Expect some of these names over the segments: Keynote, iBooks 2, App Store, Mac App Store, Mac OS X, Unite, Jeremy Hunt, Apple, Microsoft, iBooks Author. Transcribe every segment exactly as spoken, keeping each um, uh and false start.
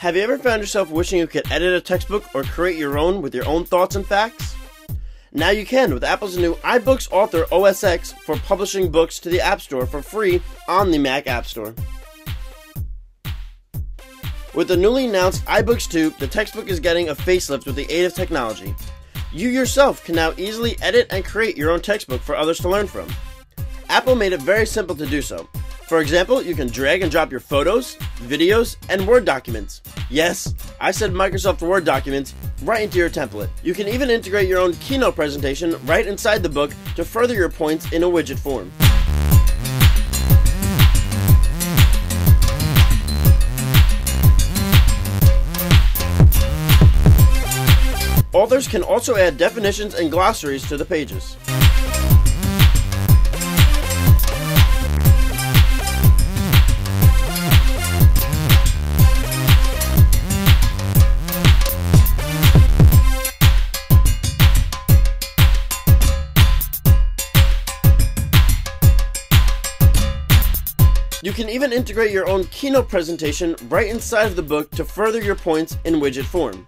Have you ever found yourself wishing you could edit a textbook or create your own with your own thoughts and facts? Now you can with Apple's new iBooks Author O S X for publishing books to the App Store for free on the Mac App Store. With the newly announced iBooks two, the textbook is getting a facelift with the aid of technology. You yourself can now easily edit and create your own textbook for others to learn from. Apple made it very simple to do so. For example, you can drag and drop your photos, videos, and Word documents. Yes, I said Microsoft Word documents right into your template. You can even integrate your own Keynote presentation right inside the book to further your points in a widget form. Authors can also add definitions and glossaries to the pages. You can even integrate your own Keynote presentation right inside of the book to further your points in widget form.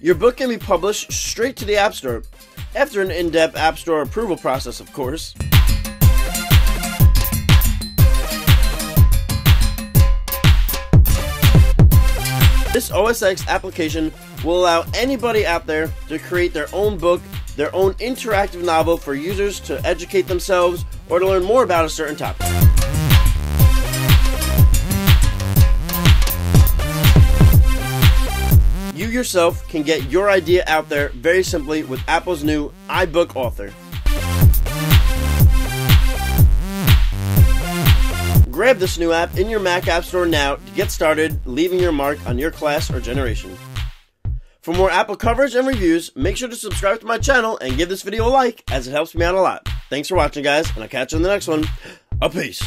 Your book can be published straight to the App Store, after an in-depth App Store approval process, of course. This O S X application will allow anybody out there to create their own book, their own interactive novel for users to educate themselves or to learn more about a certain topic. You yourself can get your idea out there very simply with Apple's new iBooks Author. Grab this new app in your Mac App Store now to get started, leaving your mark on your class or generation. For more Apple coverage and reviews, make sure to subscribe to my channel and give this video a like, as it helps me out a lot. Thanks for watching, guys, and I'll catch you in the next one. A peace.